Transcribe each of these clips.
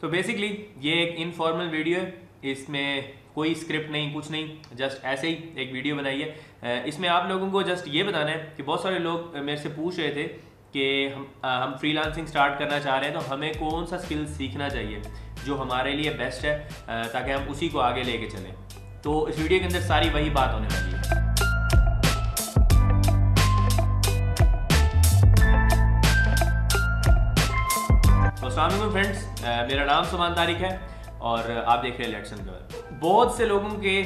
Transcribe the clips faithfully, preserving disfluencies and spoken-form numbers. तो बेसिकली ये एक इनफॉर्मल वीडियो है, इसमें कोई स्क्रिप्ट नहीं, कुछ नहीं, जस्ट ऐसे ही एक वीडियो बनाई है। इसमें आप लोगों को जस्ट ये बताना है कि बहुत सारे लोग मेरे से पूछ रहे थे कि हम हम फ्रीलांसिंग स्टार्ट करना चाह रहे हैं तो हमें कौन सा स्किल सीखना चाहिए जो हमारे लिए बेस्ट है ताकि हम उसी को आगे लेके चलें। तो इस वीडियो के अंदर सारी वही बात होने वाली है। अस्सलाम फ्रेंड्स, मेरा नाम सुमन तारिक है और आप देख रहे हैं लेट्स अनकवर। बहुत से लोगों के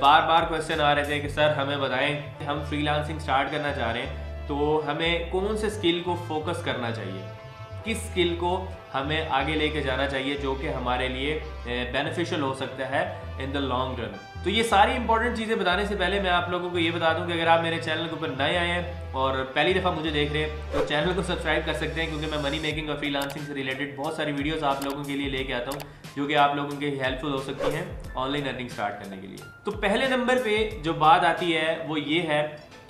बार बार क्वेश्चन आ रहे थे कि सर हमें बताएं, हम फ्रीलांसिंग स्टार्ट करना चाह रहे हैं तो हमें कौन से स्किल को फोकस करना चाहिए, किस स्किल को हमें आगे लेके जाना चाहिए जो कि हमारे लिए बेनिफिशियल हो सकता है इन द लॉन्ग रन। तो ये सारी इंपॉर्टेंट चीज़ें बताने से पहले मैं आप लोगों को ये बता दूं कि अगर आप मेरे चैनल के ऊपर नए आए हैं और पहली दफ़ा मुझे देख रहे हैं तो चैनल को सब्सक्राइब कर सकते हैं, क्योंकि मैं मनी मेकिंग और फ्रीलांसिंग से रिलेटेड बहुत सारी वीडियोस आप लोगों के लिए लेके आता हूँ जो कि आप लोगों के हेल्पफुल हो सकती हैं ऑनलाइन अर्निंग स्टार्ट करने के लिए। तो पहले नंबर पर जो बात आती है वो ये है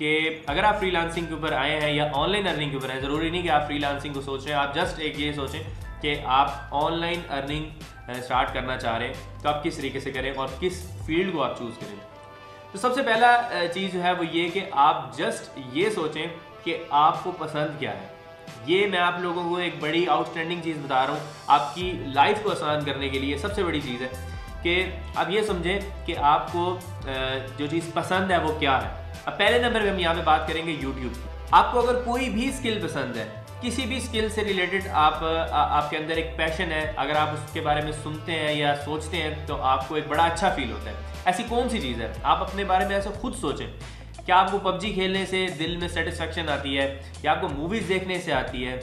कि अगर आप फ्रीलांसिंग के ऊपर आए हैं या ऑनलाइन अर्निंग के ऊपर हैं, ज़रूरी नहीं कि आप फ्रीलांसिंग को सोच रहे हैं, आप जस्ट एक ये सोचें कि आप ऑनलाइन अर्निंग स्टार्ट करना चाह रहे हैं तो आप किस तरीके से करें और किस फील्ड को आप चूज़ करें। तो सबसे पहला चीज़ जो है वो ये कि आप जस्ट ये सोचें कि आपको पसंद क्या है। ये मैं आप लोगों को एक बड़ी आउटस्टैंडिंग चीज़ बता रहा हूँ आपकी लाइफ को आसान करने के लिए। सबसे बड़ी चीज़ है कि आप ये समझें कि आपको जो चीज़ पसंद है वो क्या है। अब पहले नंबर पर हम यहाँ पर बात करेंगे यूट्यूब की। आपको अगर कोई भी स्किल पसंद है, किसी भी स्किल से रिलेटेड आप आ, आपके अंदर एक पैशन है, अगर आप उसके बारे में सुनते हैं या सोचते हैं तो आपको एक बड़ा अच्छा फील होता है। ऐसी कौन सी चीज़ है, आप अपने बारे में ऐसा खुद सोचें कि आपको पबजी खेलने से दिल में सेटिस्फेक्शन आती है, या आपको मूवीज़ देखने से आती है,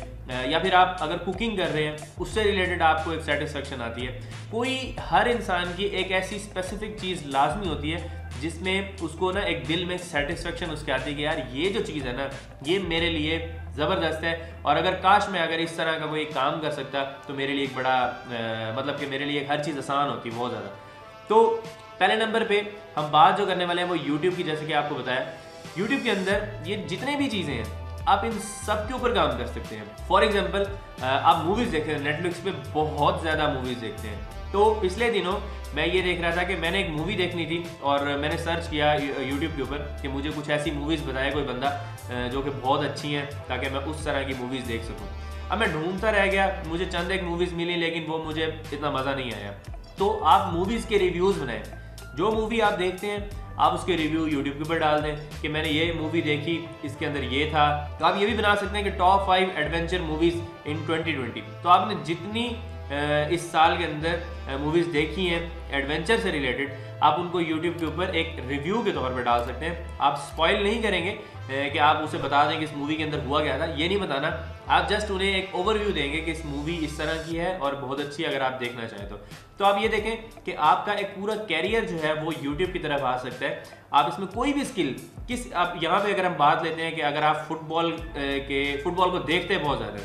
या फिर आप अगर कुकिंग कर रहे हैं उससे रिलेटेड आपको एक सेटिस्फेक्शन आती है। कोई हर इंसान की एक ऐसी स्पेसिफिक चीज़ लाजमी होती है जिसमें उसको ना एक दिल में सेटिस्फेक्शन उसके आती है कि यार ये जो चीज़ है ना ये मेरे लिए ज़बरदस्त है, और अगर काश मैं अगर इस तरह का कोई काम कर सकता तो मेरे लिए एक बड़ा आ, मतलब कि मेरे लिए हर चीज़ आसान होती बहुत ज़्यादा। तो पहले नंबर पे हम बात जो करने वाले हैं वो यूट्यूब की। जैसे कि आपको बताया यूट्यूब के अंदर ये जितने भी चीज़ें हैं आप इन सब के ऊपर काम कर सकते हैं। फॉर एग्जाम्पल आप मूवीज़ देखते हैं, नेटफ्लिक्स पे बहुत ज़्यादा मूवीज़ देखते हैं। तो पिछले दिनों मैं ये देख रहा था कि मैंने एक मूवी देखनी थी और मैंने सर्च किया यूट्यूब के ऊपर कि मुझे कुछ ऐसी मूवीज़ बताए कोई बंदा जो कि बहुत अच्छी हैं ताकि मैं उस तरह की मूवीज़ देख सकूँ। अब मैं ढूंढता रह गया, मुझे चंद एक मूवीज़ मिली लेकिन वो मुझे इतना मज़ा नहीं आया। तो आप मूवीज़ के रिव्यूज़ बनाएं, जो मूवी आप देखते हैं आप उसके रिव्यू यूट्यूब के ऊपर डाल दें कि मैंने ये मूवी देखी, इसके अंदर ये था। तो आप ये भी बना सकते हैं कि top five adventure movies in twenty twenty. तो आपने जितनी इस साल के अंदर मूवीज़ देखी हैं एडवेंचर से रिलेटेड आप उनको यूट्यूब के ऊपर एक रिव्यू के तौर पर डाल सकते हैं। आप स्पॉइल नहीं करेंगे कि आप उसे बता दें कि इस मूवी के अंदर हुआ क्या था, ये नहीं बताना, आप जस्ट उन्हें एक ओवरव्यू देंगे कि इस मूवी इस तरह की है और बहुत अच्छी है अगर आप देखना चाहें तो। तो आप ये देखें कि आपका एक पूरा कैरियर जो है वो यूट्यूब की तरफ आ सकता है। आप इसमें कोई भी स्किल किस आप यहाँ पे अगर हम बात लेते हैं कि अगर आप फुटबॉल के फुटबॉल को देखते हैं बहुत ज़्यादा,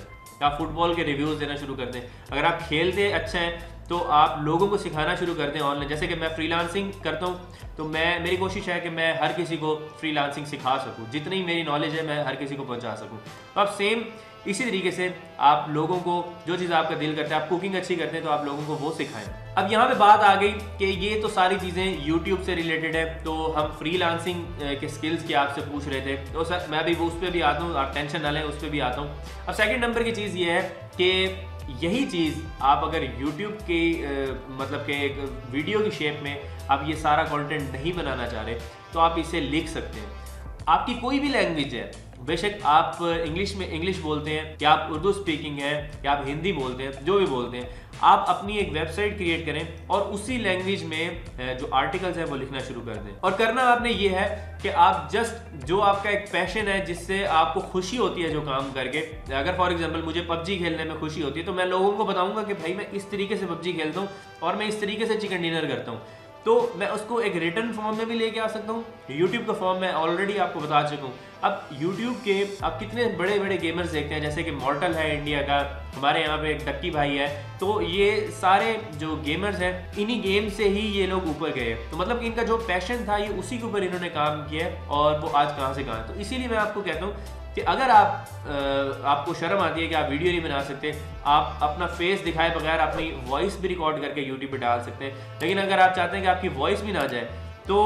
आप फुटबॉल के रिव्यूज़ देना शुरू कर दें। अगर आप खेलते अच्छे हैं तो आप लोगों को सिखाना शुरू कर दें ऑनलाइन। जैसे कि मैं फ्रीलांसिंग करता हूँ तो मैं मेरी कोशिश है कि मैं हर किसी को फ्रीलांसिंग सिखा सकूँ, जितनी मेरी नॉलेज है मैं हर किसी को पहुँचा सकूँ। तो आप सेम इसी तरीके से आप लोगों को जो चीज़ आपका दिल करता है, आप कुकिंग अच्छी करते हैं तो आप लोगों को वो सिखाएं। अब यहाँ पे बात आ गई कि ये तो सारी चीज़ें यूट्यूब से रिलेटेड है। तो हम फ्रीलांसिंग के स्किल्स की आपसे पूछ रहे थे तो सर मैं भी वो उस पर भी आता हूँ, आप टेंशन ना लें, उस पर भी आता हूँ। अब सेकेंड नंबर की चीज़ ये है कि यही चीज़ आप अगर YouTube के आ, मतलब के एक वीडियो की शेप में आप ये सारा कंटेंट नहीं बनाना चाह रहे तो आप इसे लिख सकते हैं। आपकी कोई भी लैंग्वेज है, बेशक आप इंग्लिश में इंग्लिश बोलते हैं या आप उर्दू स्पीकिंग हैं या आप हिंदी बोलते हैं, जो भी बोलते हैं, आप अपनी एक वेबसाइट क्रिएट करें और उसी लैंग्वेज में जो आर्टिकल्स हैं वो लिखना शुरू कर दें। और करना आपने ये है कि आप जस्ट जो आपका एक पैशन है जिससे आपको खुशी होती है जो काम करके, अगर फॉर एग्जांपल मुझे पबजी खेलने में खुशी होती है तो मैं लोगों को बताऊंगा कि भाई मैं इस तरीके से पबजी खेलता हूँ और मैं इस तरीके से चिकन डिनर करता हूँ। तो मैं उसको एक रिटर्न फॉर्म में भी लेके आ सकता हूँ, यूट्यूब का फॉर्म मैं ऑलरेडी आपको बता चुका हूँ। अब यूट्यूब के आप कितने बड़े बड़े गेमर्स देखते हैं, जैसे कि मॉर्टल है इंडिया का, हमारे यहाँ पे एक डक्की भाई है, तो ये सारे जो गेमर्स हैं इन्हीं गेम से ही ये लोग ऊपर गए। तो मतलब कि इनका जो पैशन था ये उसी के ऊपर इन्होंने काम किया और वो आज कहाँ से कहाँ। तो इसीलिए मैं आपको कहता हूँ कि अगर आप आ, आपको शर्म आती है कि आप वीडियो नहीं बना सकते, आप अपना फेस दिखाए बगैर अपनी वॉइस भी रिकॉर्ड करके यूट्यूब पे डाल सकते हैं। लेकिन अगर आप चाहते हैं कि आपकी वॉइस भी ना जाए तो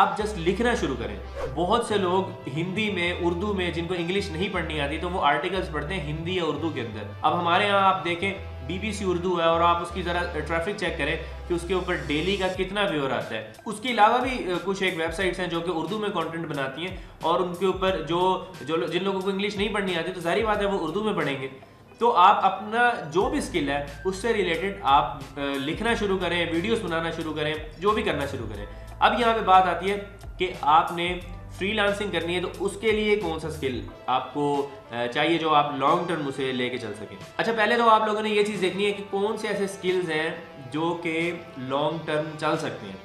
आप जस्ट लिखना शुरू करें। बहुत से लोग हिंदी में, उर्दू में, जिनको इंग्लिश नहीं पढ़नी आती तो वो आर्टिकल्स पढ़ते हैं हिंदी या उर्दू के अंदर। अब हमारे यहाँ आप देखें बीबीसी उर्दू है और आप उसकी ज़रा ट्रैफिक चेक करें कि उसके ऊपर डेली का कितना व्यूअर आता है। उसके अलावा भी कुछ एक वेबसाइट्स हैं जो कि उर्दू में कंटेंट बनाती हैं और उनके ऊपर जो जो जिन लोगों को इंग्लिश नहीं पढ़नी आती तो सारी बात है वो उर्दू में पढ़ेंगे। तो आप अपना जो भी स्किल है उससे रिलेटेड आप लिखना शुरू करें, वीडियोस बनाना शुरू करें, जो भी करना शुरू करें। अब यहाँ पे बात आती है कि आपने फ्रीलांसिंग करनी है तो उसके लिए कौन सा स्किल आपको चाहिए जो आप लॉन्ग टर्म उसे लेके चल सकें। अच्छा, पहले तो आप लोगों ने ये चीज़ देखनी है कि कौन से ऐसे स्किल्स हैं जो कि लॉन्ग टर्म चल सकते हैं।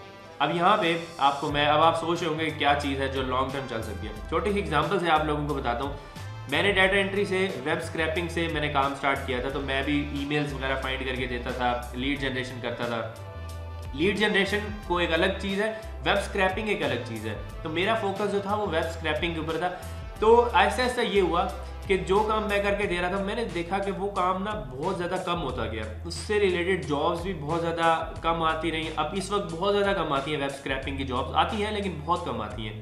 अब यहाँ पे आपको मैं अब आप सोच रहे होंगे क्या चीज़ है जो लॉन्ग टर्म चल सकती है। छोटी सी एग्जाम्पल से आप लोगों को बताता हूँ। मैंने डाटा एंट्री से, वेब स्क्रैपिंग से मैंने काम स्टार्ट किया था, तो मैं भी ईमेल्स वगैरह फाइंड करके देता था, लीड जनरेशन करता था। लीड जनरेशन को एक अलग चीज़ है, वेब स्क्रैपिंग एक अलग चीज़ है, तो मेरा फोकस जो था वो वेब स्क्रैपिंग के ऊपर था। तो ऐसा ऐसा ये हुआ कि जो काम मैं करके दे रहा था मैंने देखा कि वो काम ना बहुत ज़्यादा कम होता गया, उससे रिलेटेड जॉब्स भी बहुत ज़्यादा कम आती रहीं। अब इस वक्त बहुत ज़्यादा कम आती है, वेब स्क्रैपिंग की जॉब्स आती हैं लेकिन बहुत कम आती हैं।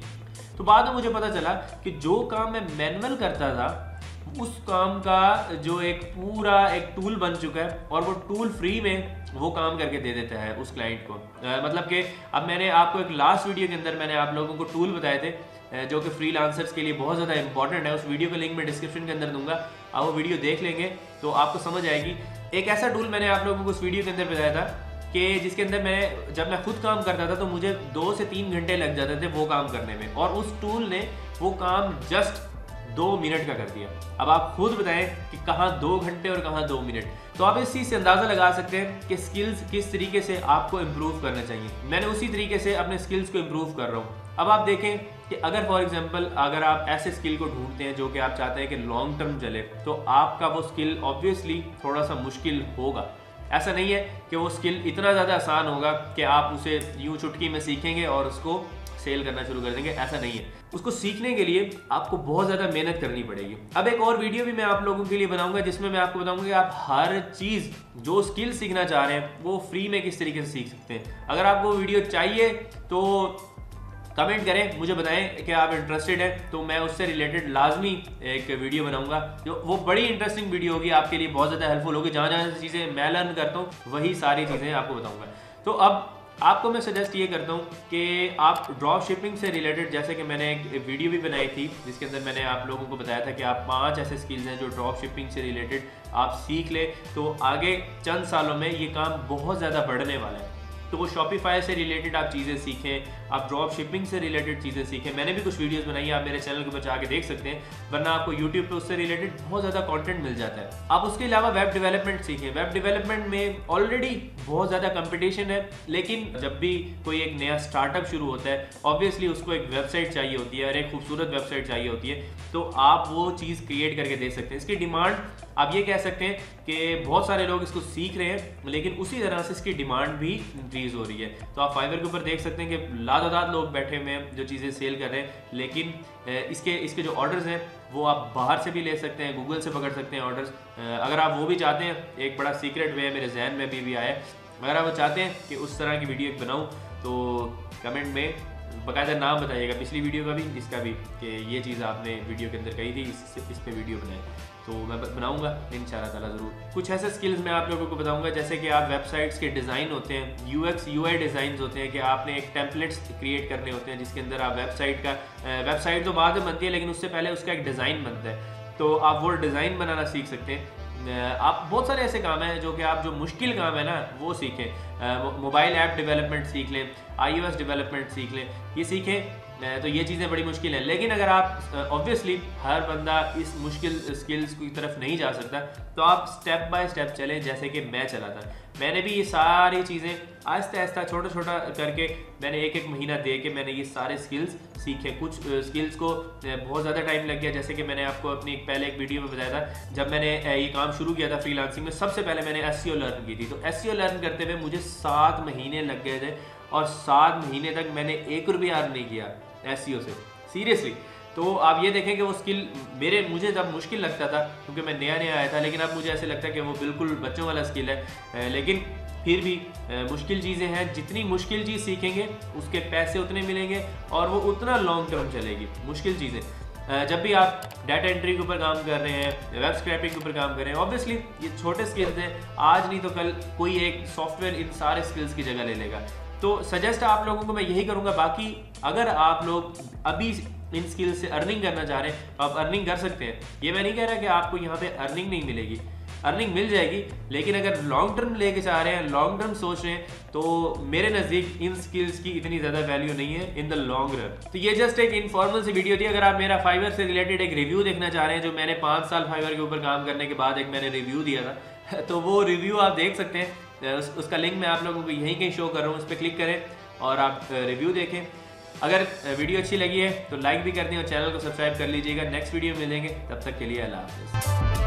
तो बाद में मुझे पता चला कि जो काम मैं मैनुअल करता था उस काम का जो एक पूरा एक टूल बन चुका है और वो टूल फ्री में वो काम करके दे देता है उस क्लाइंट को। आ, मतलब कि अब मैंने आपको एक लास्ट वीडियो के अंदर मैंने आप लोगों को टूल बताए थे जो कि फ्रीलांसर्स के लिए बहुत ज़्यादा इंपॉर्टेंट है। उस वीडियो का लिंक मैं डिस्क्रिप्शन के अंदर दूंगा, आप वो वीडियो देख लेंगे तो आपको समझ आएगी। एक ऐसा टूल मैंने आप लोगों को उस वीडियो के अंदर बताया था कि जिसके अंदर मैं जब मैं खुद काम करता था तो मुझे दो से तीन घंटे लग जाते थे वो काम करने में, और उस टूल ने वो काम जस्ट दो मिनट का कर दिया। अब आप खुद बताएं कि कहाँ दो घंटे और कहाँ दो मिनट। तो आप इस चीज़ से अंदाज़ा लगा सकते हैं कि स्किल्स किस तरीके से आपको इम्प्रूव करना चाहिए। मैंने उसी तरीके से अपने स्किल्स को इम्प्रूव कर रहा हूँ। अब आप देखें कि अगर फॉर एग्जांपल अगर आप ऐसे स्किल को ढूंढते हैं जो कि आप चाहते हैं कि लॉन्ग टर्म चले तो आपका वो स्किल ऑब्वियसली थोड़ा सा मुश्किल होगा। ऐसा नहीं है कि वो स्किल इतना ज़्यादा आसान होगा कि आप उसे यूँ चुटकी में सीखेंगे और उसको सेल करना शुरू कर देंगे, ऐसा नहीं है। उसको सीखने के लिए आपको बहुत ज़्यादा मेहनत करनी पड़ेगी। अब एक और वीडियो भी मैं आप लोगों के लिए बनाऊंगा जिसमें मैं आपको बताऊंगा कि आप हर चीज़ जो स्किल सीखना चाह रहे हैं वो फ्री में किस तरीके से सीख सकते हैं। अगर आपको वीडियो चाहिए तो कमेंट करें, मुझे बताएं कि आप इंटरेस्टेड हैं तो मैं उससे रिलेटेड लाजमी एक वीडियो बनाऊंगा। जो वो बड़ी इंटरेस्टिंग वीडियो होगी, आपके लिए बहुत ज़्यादा हेल्पफुल होगी। जहाँ जहाँ चीज़ें मैं लर्न करता हूँ वही सारी चीज़ें आपको बताऊंगा। तो अब आपको मैं सजेस्ट ये करता हूँ कि आप ड्रॉप शिपिंग से रिलेटेड, जैसे कि मैंने एक वीडियो भी बनाई थी जिसके अंदर मैंने आप लोगों को बताया था कि आप पाँच ऐसे स्किल्स हैं जो ड्रॉप शिपिंग से रिलेटेड आप सीख लें तो आगे चंद सालों में ये काम बहुत ज़्यादा बढ़ने वाला है। तो वो शॉपिफाई से रिलेटेड आप चीज़ें सीखें, आप ड्रॉप शिपिंग से रिलेटेड चीज़ें सीखें। मैंने भी कुछ वीडियोस बनाई हैं, आप मेरे चैनल के ऊपर जाके देख सकते हैं, वरना आपको यूट्यूब पे उससे रिलेटेड बहुत ज़्यादा कंटेंट मिल जाता है। आप उसके अलावा वेब डेवलपमेंट सीखें। वेब डेवलपमेंट में ऑलरेडी बहुत ज़्यादा कंपटीशन है, लेकिन जब भी कोई एक नया स्टार्टअप शुरू होता है ऑब्वियसली उसको एक वेबसाइट चाहिए होती है और एक खूबसूरत वेबसाइट चाहिए होती है, तो आप वो चीज़ क्रिएट करके दे सकते हैं। इसकी डिमांड आप ये कह सकते हैं कि बहुत सारे लोग इसको सीख रहे हैं लेकिन उसी तरह से इसकी डिमांड भी इंक्रीज़ हो रही है। तो आप फाइवर के ऊपर देख सकते हैं कि लादादाद लोग बैठे हुए हैं जो चीज़ें सेल कर रहे हैं, लेकिन इसके इसके जो ऑर्डर्स हैं वो आप बाहर से भी ले सकते हैं, गूगल से पकड़ सकते हैं ऑर्डर्स। अगर आप वो भी चाहते हैं, एक बड़ा सीक्रेट वे है, मेरे जहन में भी, भी आया है, अगर आप चाहते हैं कि उस तरह की वीडियो एक बनाऊँ तो कमेंट में बकायदा नाम बताइएगा, पिछली वीडियो का भी इसका भी, कि ये चीज़ आपने वीडियो के अंदर कही थी, इस, इस पे वीडियो बनाए तो मैं बनाऊंगा इंशाल्लाह ताला ज़रूर। कुछ ऐसे स्किल्स मैं आप लोगों को बताऊंगा जैसे कि आप वेबसाइट्स के डिज़ाइन होते हैं, यूएक्स यूआई डिज़ाइन होते हैं, कि आपने एक टेम्पलेट्स क्रिएट करने होते हैं जिसके अंदर आप वेबसाइट का वेबसाइट तो बाद में बनती है लेकिन उससे पहले उसका एक डिज़ाइन बनता है, तो आप वो डिज़ाइन बनाना सीख सकते हैं। आप बहुत सारे ऐसे काम हैं जो कि आप जो मुश्किल काम है ना वो सीखें। मोबाइल ऐप डेवलपमेंट सीख लें, आईओएस डेवलपमेंट सीख लें, ये सीखें। तो ये चीज़ें बड़ी मुश्किल हैं, लेकिन अगर आप ऑब्वियसली हर बंदा इस मुश्किल स्किल्स की तरफ नहीं जा सकता तो आप स्टेप बाय स्टेप चलें जैसे कि मैं चला था। मैंने भी ये सारी चीज़ें आहिस्ता आहिस्ता छोटा छोटा करके मैंने एक एक महीना दे के मैंने ये सारे स्किल्स सीखे। कुछ स्किल्स को बहुत ज़्यादा टाइम लग गया, जैसे कि मैंने आपको अपनी एक पहले एक वीडियो में बताया था जब मैंने ये काम शुरू किया था फ्रीलांसिंग में। सबसे पहले मैंने एसईओ लर्न की थी, तो एसईओ लर्न करते हुए मुझे सात महीने लग गए थे और सात महीने तक मैंने एक रुपया अर्न नहीं किया एसईओ से, सीरियसली। तो आप ये देखें कि वो स्किल मेरे मुझे जब मुश्किल लगता था क्योंकि मैं नया नया आया था, लेकिन अब मुझे ऐसे लगता है कि वो बिल्कुल बच्चों वाला स्किल है। लेकिन फिर भी मुश्किल चीज़ें हैं, जितनी मुश्किल चीज़ सीखेंगे उसके पैसे उतने मिलेंगे और वो उतना लॉन्ग टर्म चलेगी। मुश्किल चीज़ें जब भी आप डाटा एंट्री के ऊपर काम कर रहे हैं, वेब स्क्रैपिंग के ऊपर काम कर रहे हैं, ऑब्वियसली ये छोटे स्किल्स हैं, आज नहीं तो कल कोई एक सॉफ्टवेयर इन सारे स्किल्स की जगह ले लेगा। तो सजेस्ट आप लोगों को मैं यही करूँगा। बाकी अगर आप लोग अभी इन स्किल्स से अर्निंग करना चाह रहे हैं तो आप अर्निंग कर सकते हैं। ये मैं नहीं कह रहा कि आपको यहाँ पर अर्निंग नहीं मिलेगी, अर्निंग मिल जाएगी, लेकिन अगर लॉन्ग टर्म लेके चाह रहे हैं, लॉन्ग टर्म सोच रहे हैं, तो मेरे नज़दीक इन स्किल्स की इतनी ज़्यादा वैल्यू नहीं है इन द लॉन्ग रन। तो ये जस्ट एक इन्फॉर्मल सी वीडियो थी। अगर आप मेरा फाइवर से रिलेटेड एक रिव्यू देखना चाह रहे हैं, जो मैंने पाँच साल फाइवर के ऊपर काम करने के बाद एक मैंने रिव्यू दिया था, तो वो रिव्यू आप देख सकते हैं। उस, उसका लिंक मैं आप लोगों को यहीं कहीं शो कर रहा हूँ, उस पर क्लिक करें और आप रिव्यू देखें। अगर वीडियो अच्छी लगी है तो लाइक भी कर दें और चैनल को सब्सक्राइब कर लीजिएगा। नेक्स्ट वीडियो मिलेंगे, तब तक के लिए अल्लाह हाफ़िज़।